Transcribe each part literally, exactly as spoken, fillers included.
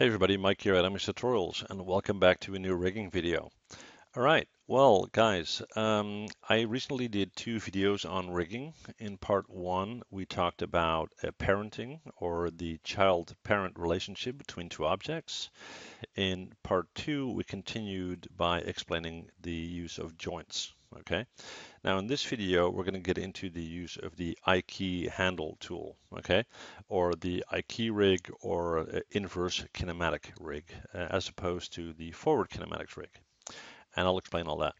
Hey everybody, Mike here at M H Tutorials, and welcome back to a new rigging video. All right, well guys, um, I recently did two videos on rigging. In part one, we talked about uh, parenting, or the child-parent relationship between two objects. In part two, we continued by explaining the use of joints. Okay, now in this video we're going to get into the use of the I K Handle tool, okay, or the I K rig, or uh, inverse kinematic rig, uh, as opposed to the forward kinematics rig, and I'll explain all that.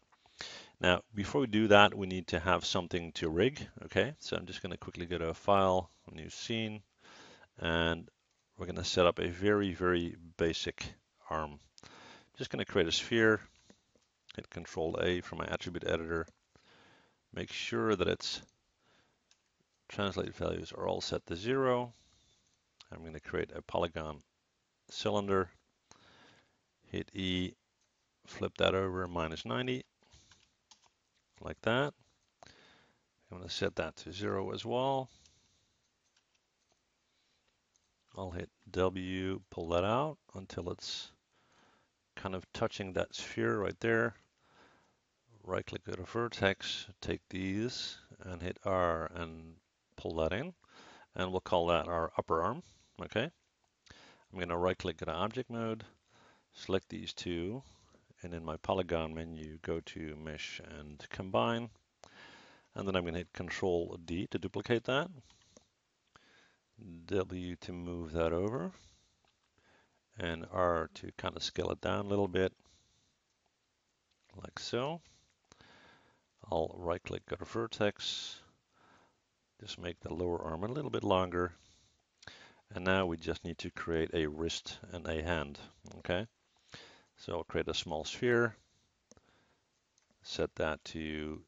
Now before we do that, we need to have something to rig, okay, so I'm just going to quickly go to a file, new scene, and we're going to set up a very very basic arm. Just going to create a sphere. Hit control A from my attribute editor. Make sure that its translate values are all set to zero. I'm going to create a polygon cylinder. Hit E, flip that over, minus ninety, like that. I'm going to set that to zero as well. I'll hit W, pull that out until it's kind of touching that sphere right there. Right click, go to vertex, take these and hit R and pull that in, and we'll call that our upper arm. Okay, I'm going to right click, go to object mode, select these two, and in my polygon menu go to mesh and combine, and then I'm going to hit control D to duplicate that, W to move that over, and R to kind of scale it down a little bit, like so. I'll right click, go to vertex, just make the lower arm a little bit longer, and now we just need to create a wrist and a hand, okay? So I'll create a small sphere, set that to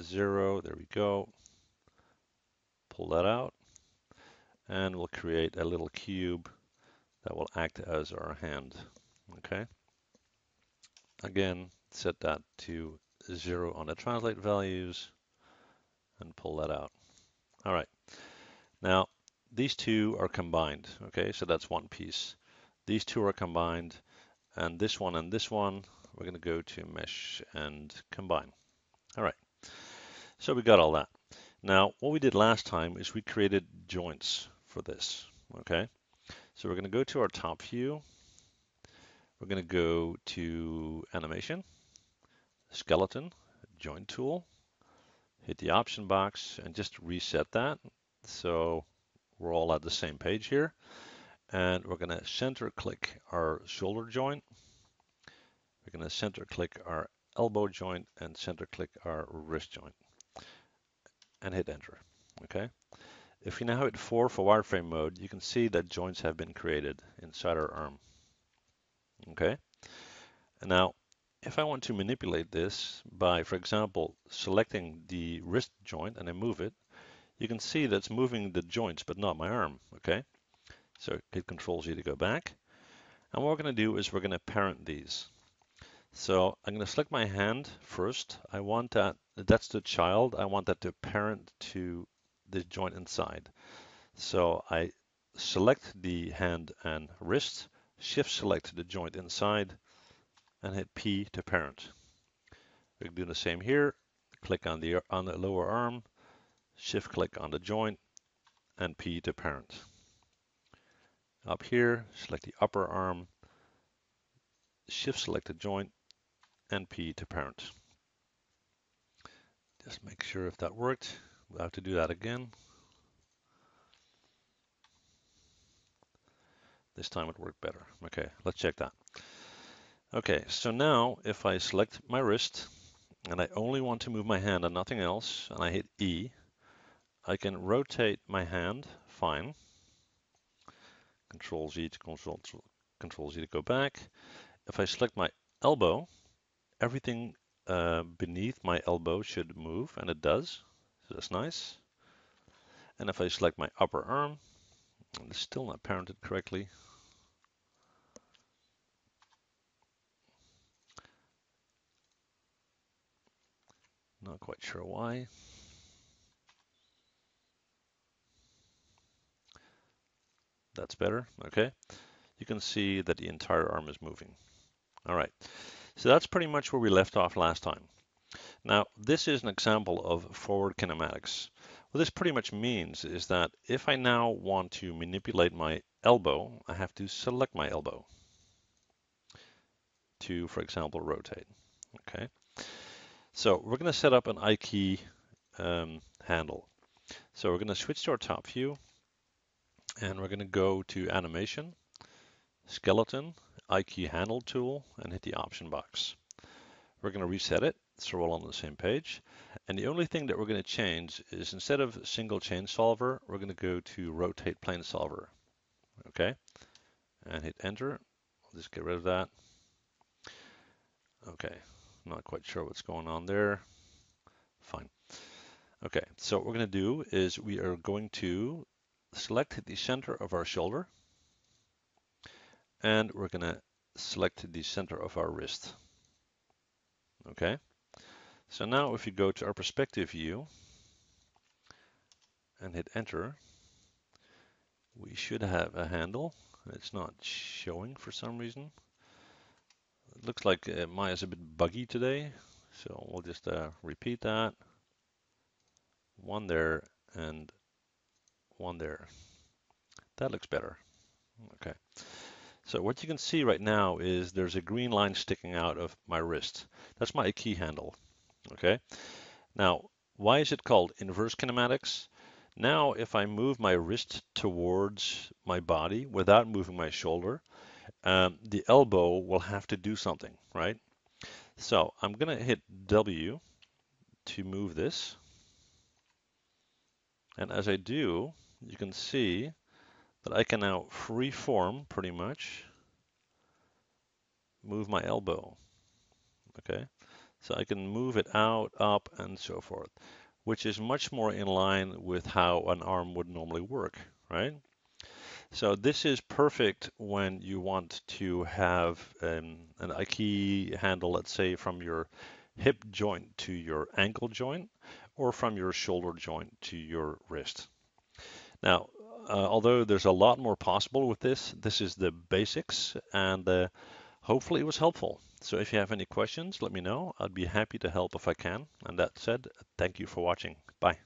zero, there we go, pull that out, and we'll create a little cube that will act as our hand, okay? Again, set that to zero on the translate values and pull that out. All right, now these two are combined, okay? So that's one piece. These two are combined, and this one and this one, we're gonna go to mesh and combine. All right, so we got all that. Now, what we did last time is we created joints for this, okay? So we're going to go to our top view, we're going to go to animation, skeleton, joint tool, hit the option box and just reset that so we're all at the same page here. And we're going to center click our shoulder joint, we're going to center click our elbow joint, and center click our wrist joint, and hit enter, okay? If you now hit four for wireframe mode, you can see that joints have been created inside our arm. Okay. And now, if I want to manipulate this by, for example, selecting the wrist joint and I move it, you can see that's moving the joints, but not my arm. Okay. So hit control Z to go back. And what we're going to do is we're going to parent these. So I'm going to select my hand first. I want that, that's the child. I want that to parent to this joint inside. So I select the hand and wrist, shift select the joint inside, and hit P to parent. We can do the same here. Click on the on the lower arm, shift click on the joint, and P to parent. Up here, select the upper arm, shift select the joint, and P to parent. Just make sure if that worked. We'll have to do that again. This time it worked better. Okay, let's check that. Okay, so now if I select my wrist and I only want to move my hand and nothing else, and I hit E, I can rotate my hand, fine. Control Z to control, control Z to go back. If I select my elbow, everything uh, beneath my elbow should move, and it does. So that's nice. And if I select my upper arm, and it's still not parented correctly. Not quite sure why. That's better. Okay. you can see that the entire arm is moving. All right, so that's pretty much where we left off last time. Now, this is an example of forward kinematics. What this pretty much means is that if I now want to manipulate my elbow, I have to select my elbow to, for example, rotate. Okay, so we're going to set up an I K um, handle. So we're going to switch to our top view, and we're going to go to Animation, Skeleton, I K Handle tool, and hit the option box. We're going to reset it, so we're all on the same page. And the only thing that we're going to change is, instead of single chain solver, we're going to go to rotate plane solver. Okay, and hit enter. I'll just get rid of that. Okay, not quite sure what's going on there. Fine. Okay, so what we're going to do is we are going to select the center of our shoulder, and we're going to select the center of our wrist. Okay, so now if you go to our perspective view and hit enter, we should have a handle. It's not showing for some reason. It looks like uh, Maya's a bit buggy today, so we'll just uh, repeat that. One there and one there. That looks better. Okay. So what you can see right now is there's a green line sticking out of my wrist. That's my I K handle. Okay. Now, why is it called inverse kinematics? Now, if I move my wrist towards my body without moving my shoulder, um, the elbow will have to do something, right? So I'm going to hit W to move this. And as I do, you can see that I can now free form, pretty much, move my elbow. Okay, so I can move it out, up, and so forth, which is much more in line with how an arm would normally work, right? So this is perfect when you want to have um, an I K handle, let's say, from your hip joint to your ankle joint, or from your shoulder joint to your wrist. Now, uh, although there's a lot more possible with this, this is the basics, and uh, hopefully it was helpful. So if you have any questions, let me know. I'd be happy to help if I can. And that said, thank you for watching. Bye.